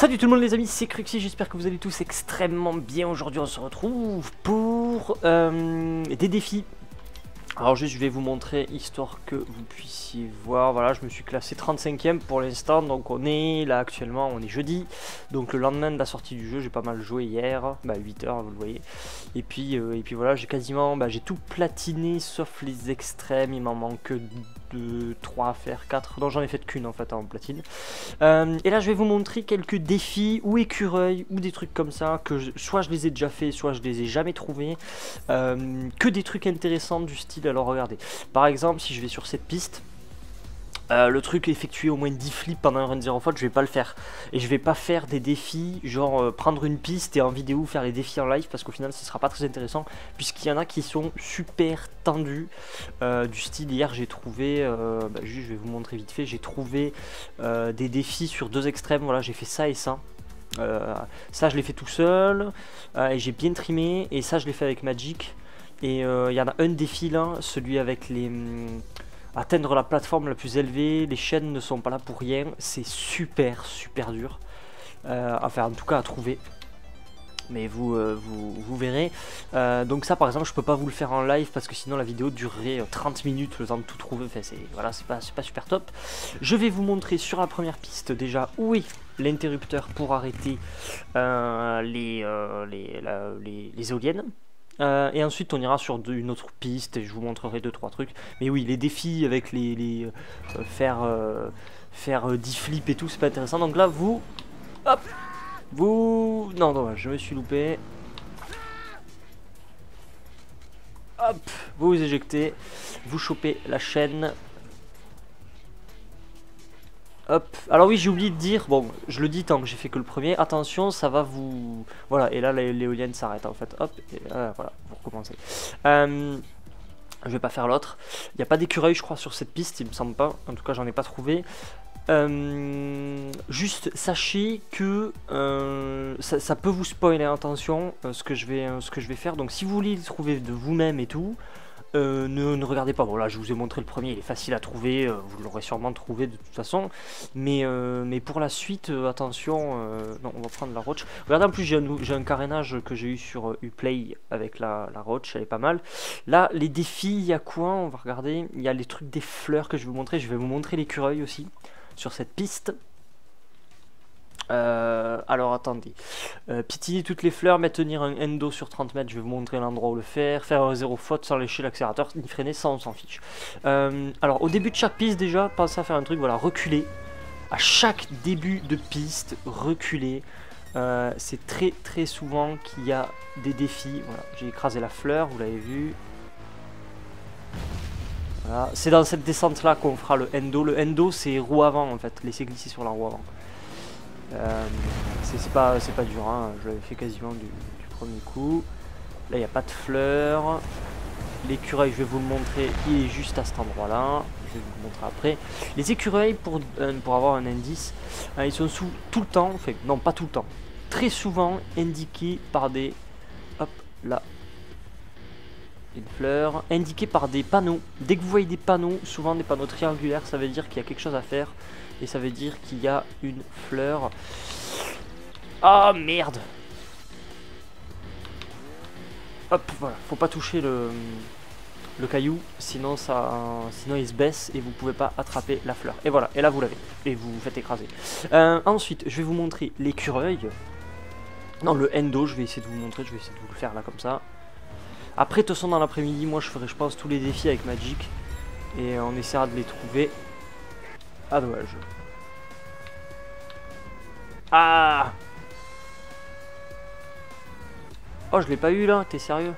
Salut tout le monde les amis, c'est Cruxy, j'espère que vous allez tous extrêmement bien. Aujourd'hui on se retrouve pour des défis. Alors juste je vais vous montrer, histoire que vous puissiez voir. Voilà, je me suis classé 35e pour l'instant. Donc on est là actuellement, on est jeudi. Donc le lendemain de la sortie du jeu, j'ai pas mal joué hier, bah 8h vous le voyez. Et puis voilà, j'ai quasiment, j'ai tout platiné sauf les extrêmes. Il m'en manque 2, 3 à faire, 4, non j'en ai fait qu'une en fait en platine. Et là je vais vous montrer quelques défis ou écureuils ou des trucs comme ça que soit je les ai déjà fait, soit je les ai jamais trouvés, que des trucs intéressants du style. Alors regardez, par exemple si je vais sur cette piste, le truc effectuer au moins 10 flips pendant un run 0 faute, je vais pas le faire. Et je vais pas faire des défis, genre prendre une piste et en vidéo faire les défis en live, parce qu'au final ce sera pas très intéressant, puisqu'il y en a qui sont super tendus. Du style, hier j'ai trouvé, juste je vais vous montrer vite fait, j'ai trouvé des défis sur deux extrêmes, voilà j'ai fait ça et ça. Ça je l'ai fait tout seul, et j'ai bien trimé, et ça je l'ai fait avec Magic. Et il y en a un défi là, celui avec les... atteindre la plateforme la plus élevée, les chaînes ne sont pas là pour rien, c'est super dur, enfin en tout cas à trouver, mais vous verrez. Donc ça par exemple je peux pas vous le faire en live parce que sinon la vidéo durerait 30 minutes le temps de tout trouver, enfin c'est voilà, c'est pas super top. Je vais vous montrer sur la première piste déjà où est l'interrupteur pour arrêter les éoliennes. Et ensuite on ira sur une autre piste et je vous montrerai 2-3 trucs. Mais oui, les défis avec faire 10 flips et tout, c'est pas intéressant. Donc là vous... Hop, vous... Non, non, je me suis loupé. Hop, vous vous éjectez, vous chopez la chaîne. Hop. Alors oui, j'ai oublié de dire, bon, je le dis tant que j'ai fait que le premier, attention, ça va vous... Voilà, et là, l'éolienne s'arrête en fait, hop, et voilà, vous recommencez. Je vais pas faire l'autre, il n'y a pas d'écureuil, je crois, sur cette piste, il me semble pas, en tout cas, j'en ai pas trouvé. Juste sachez que ça peut vous spoiler, attention, ce que je vais faire, donc si vous voulez les trouver de vous-même et tout... ne regardez pas, bon là je vous ai montré le premier, il est facile à trouver, vous l'aurez sûrement trouvé de toute façon, mais pour la suite, attention, non on va prendre la roche. Regardez, en plus j'ai un carénage que j'ai eu sur Uplay avec la roche, elle est pas mal. Là les défis, il y a quoi, on va regarder, il y a les trucs des fleurs que je vais vous montrer, je vais vous montrer l'écureuil aussi sur cette piste. Alors attendez, pitiller toutes les fleurs, maintenir un endo sur 30 mètres, je vais vous montrer l'endroit où le faire, faire un 0 faute sans lécher l'accélérateur, ni freiner, ça on s'en fiche. Alors au début de chaque piste déjà, pensez à faire un truc, voilà, reculer, à chaque début de piste, reculer, c'est très souvent qu'il y a des défis, voilà, j'ai écrasé la fleur, vous l'avez vu. Voilà, c'est dans cette descente là qu'on fera le endo c'est roue avant en fait, laisser glisser sur la roue avant. C'est pas dur, hein. Je l'avais fait quasiment du premier coup. Là il n'y a pas de fleurs. L'écureuil je vais vous le montrer, il est juste à cet endroit là, je vais vous le montrer après. Les écureuils pour avoir un indice, ils sont tout le temps, enfin non pas tout le temps, très souvent indiqués par des... Hop là, une fleur, indiqués par des panneaux. Dès que vous voyez des panneaux, souvent des panneaux triangulaires, ça veut dire qu'il y a quelque chose à faire. Et ça veut dire qu'il y a une fleur. Ah merde! Hop, voilà, faut pas toucher le caillou, sinon il se baisse et vous pouvez pas attraper la fleur. Et voilà, et là vous l'avez, et vous vous faites écraser. Ensuite, je vais vous montrer l'écureuil. Non, le endo, je vais essayer de vous le montrer, je vais essayer de vous le faire là comme ça. Après, de toute façon, dans l'après-midi, moi je ferai, je pense, tous les défis avec Magic. Et on essaiera de les trouver. Ah dommage. Ah. Oh je l'ai pas eu là, t'es sérieux?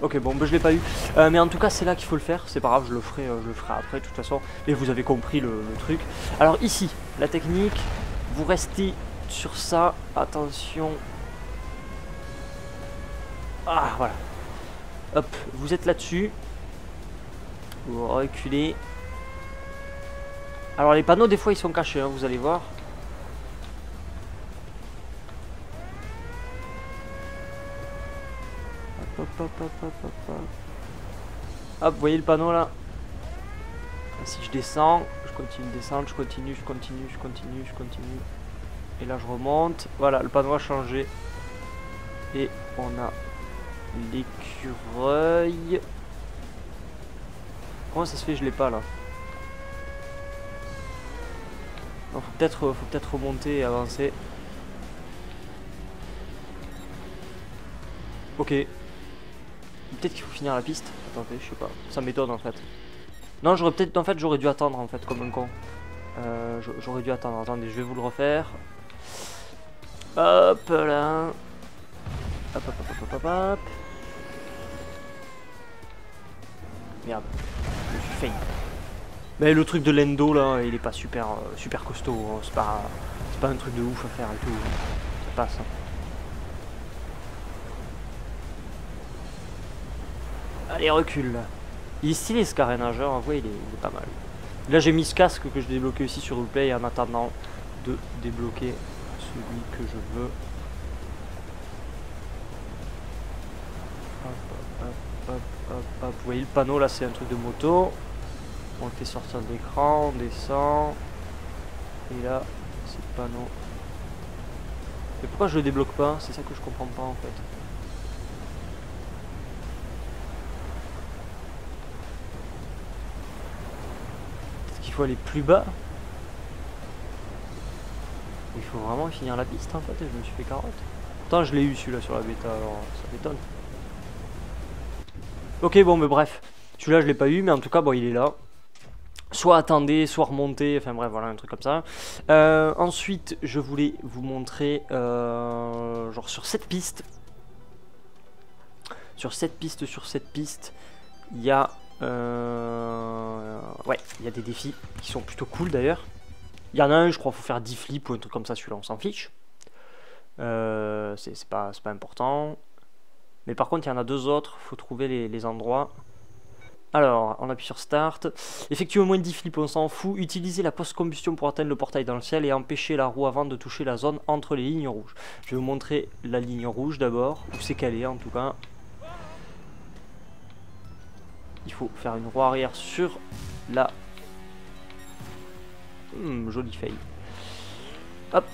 Ok bon bah, je l'ai pas eu, mais en tout cas c'est là qu'il faut le faire, c'est pas grave, je le ferai après de toute façon. Et vous avez compris le truc. Alors ici, la technique, vous restez sur ça, attention. Ah voilà. Hop, vous êtes là-dessus. Vous reculez. Alors les panneaux des fois ils sont cachés hein, vous allez voir. Hop hop hop hop hop hop. Hop, vous voyez le panneau là. Si je descends, continue de descendre, je continue. Et là je remonte. Voilà, le panneau a changé. Et on a l'écureuil. Comment ça se fait je l'ai pas là? Non, faut peut-être remonter et avancer. Ok. Peut-être qu'il faut finir la piste. Attendez, je sais pas. Ça m'étonne en fait. Non, j'aurais peut-être... En fait, j'aurais dû attendre en fait, comme un con. J'aurais dû attendre. Attendez, je vais vous le refaire. Hop là. Hop, hop, hop, hop, hop, hop. Merde. Je suis fail. Mais le truc de l'endo là, il est pas super, super costaud. Hein. C'est pas un truc de ouf à faire et tout. Ça passe. Hein. Allez, recule là. Il est stylé ce carré nageur, en vrai il est pas mal. Là j'ai mis ce casque que je débloquais aussi sur Uplay en attendant de débloquer celui que je veux. Hop, hop, hop, hop, hop. Vous voyez le panneau là, c'est un truc de moto. On le fait sortir de l'écran, on descend. Et là, c'est le panneau. Mais pourquoi je le débloque pas? C'est ça que je comprends pas en fait. Il faut aller plus bas. Il faut vraiment finir la piste en fait. Et je me suis fait carotte. Pourtant je l'ai eu celui-là sur la bêta, alors ça m'étonne. Ok, bon mais bref, celui-là je l'ai pas eu, mais en tout cas bon il est là. Soit attendez, soit remontez, enfin bref voilà un truc comme ça. Ensuite je voulais vous montrer genre sur cette piste il y a ouais, il y a des défis qui sont plutôt cool d'ailleurs. Il y en a un, je crois, faut faire 10 flips ou un truc comme ça, celui-là on s'en fiche. C'est pas important. Mais par contre, il y en a deux autres, faut trouver les endroits. Alors, on appuie sur Start. Effectuez au moins 10 flips, on s'en fout. Utilisez la post-combustion pour atteindre le portail dans le ciel et empêcher la roue avant de toucher la zone entre les lignes rouges. Je vais vous montrer la ligne rouge d'abord, où c'est calé en tout cas. Il faut faire une roue arrière sur la... joli fail. Hop.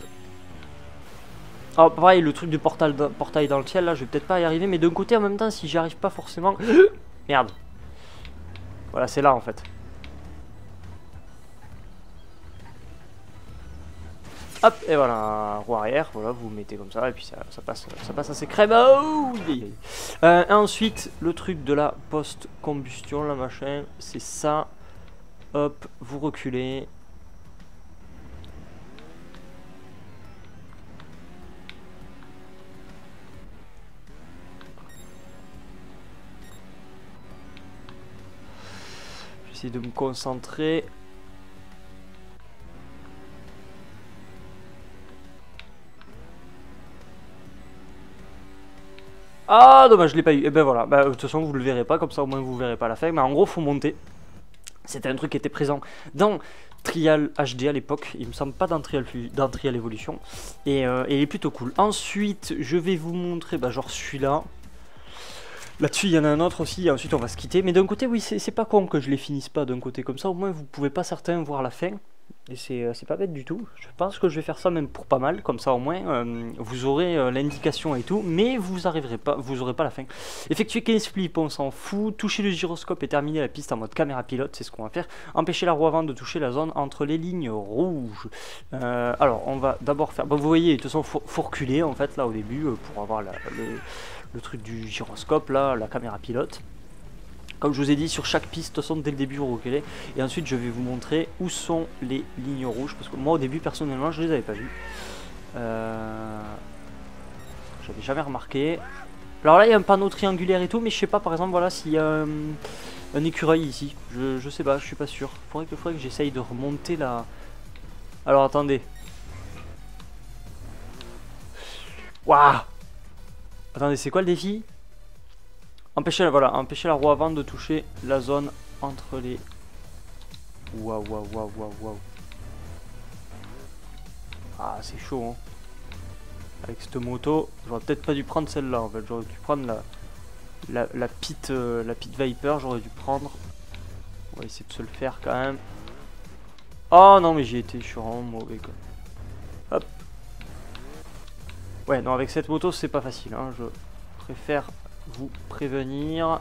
Alors pareil, le truc du portail dans le ciel, là, je vais peut-être pas y arriver. Mais d'un côté, en même temps, si j'y arrive pas forcément... Merde. Voilà, c'est là, en fait. Hop, et voilà, roue arrière, voilà, vous mettez comme ça, et puis ça passe assez crème. Oh, ensuite, le truc de la post-combustion, la machin, c'est ça. Hop, vous reculez. J'essaie de me concentrer. Ah dommage je l'ai pas eu, et ben voilà, de toute façon vous le verrez pas, comme ça au moins vous verrez pas la fin, mais en gros faut monter. C'était un truc qui était présent dans Trial HD à l'époque, il me semble pas dans Trial Evolution, et il est plutôt cool. Ensuite je vais vous montrer, genre celui-là, là-dessus il y en a un autre aussi, et ensuite on va se quitter, mais d'un côté oui c'est pas con que je les finisse pas d'un côté, comme ça au moins vous pouvez pas certains voir la fin. Et c'est pas bête du tout, je pense que je vais faire ça même pour pas mal, comme ça au moins vous aurez l'indication et tout, mais vous aurez pas la fin. Effectuer 15 flips, on s'en fout, toucher le gyroscope et terminer la piste en mode caméra pilote, c'est ce qu'on va faire. Empêcher la roue avant de toucher la zone entre les lignes rouges. Alors on va d'abord faire, vous voyez de toute façon faut reculer en fait là au début pour avoir le truc du gyroscope là, la caméra pilote. Comme je vous ai dit, sur chaque piste, de toute façon, dès le début, vous reculez. Et ensuite, je vais vous montrer où sont les lignes rouges. Parce que moi, au début, personnellement, je les avais pas vues. J'avais jamais remarqué. Alors là, il y a un panneau triangulaire et tout. Mais je sais pas, par exemple, voilà, s'il y a un écureuil ici. Je sais pas, je suis pas sûr. Faudrait que j'essaye de remonter la... Alors, attendez. Waouh! Attendez, c'est quoi le défi ? Empêcher la roue avant de toucher la zone entre les... Waouh. Ah, c'est chaud, hein. Avec cette moto, j'aurais peut-être pas dû prendre celle-là, en fait. J'aurais dû prendre la Pit Viper, j'aurais dû prendre... On va essayer de se le faire, quand même. Oh non mais j'y étais, je suis vraiment mauvais quoi. Hop. Ouais non, avec cette moto c'est pas facile hein, je préfère vous prévenir.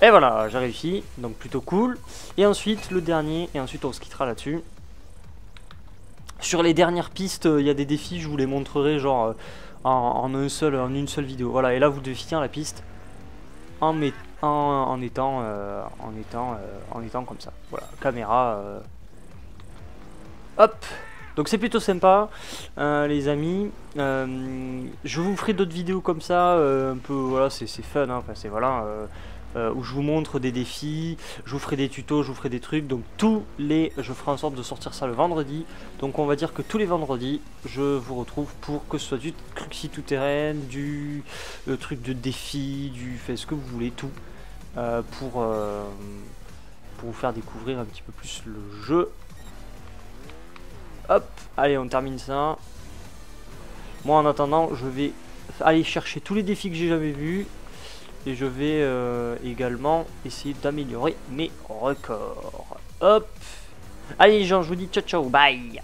Et voilà, j'ai réussi, donc plutôt cool. Et ensuite le dernier, et ensuite on se quittera là-dessus. Sur les dernières pistes, il y a des défis, je vous les montrerai genre en une seule vidéo. Voilà, et là vous devez finir la piste en étant comme ça. Voilà, caméra. Hop. Donc c'est plutôt sympa, les amis. Je vous ferai d'autres vidéos comme ça, un peu voilà, c'est fun, hein, enfin c'est voilà. Où je vous montre des défis, je vous ferai des tutos, je vous ferai des trucs, donc je ferai en sorte de sortir ça le vendredi, donc on va dire que tous les vendredis je vous retrouve pour que ce soit du Cruxy tout terrain, du truc de défi, du fait ce que vous voulez, tout pour vous faire découvrir un petit peu plus le jeu. Hop, allez on termine ça. Moi en attendant je vais aller chercher tous les défis que j'ai jamais vus. Et je vais également essayer d'améliorer mes records. Hop. Allez les gens, je vous dis ciao ciao, bye.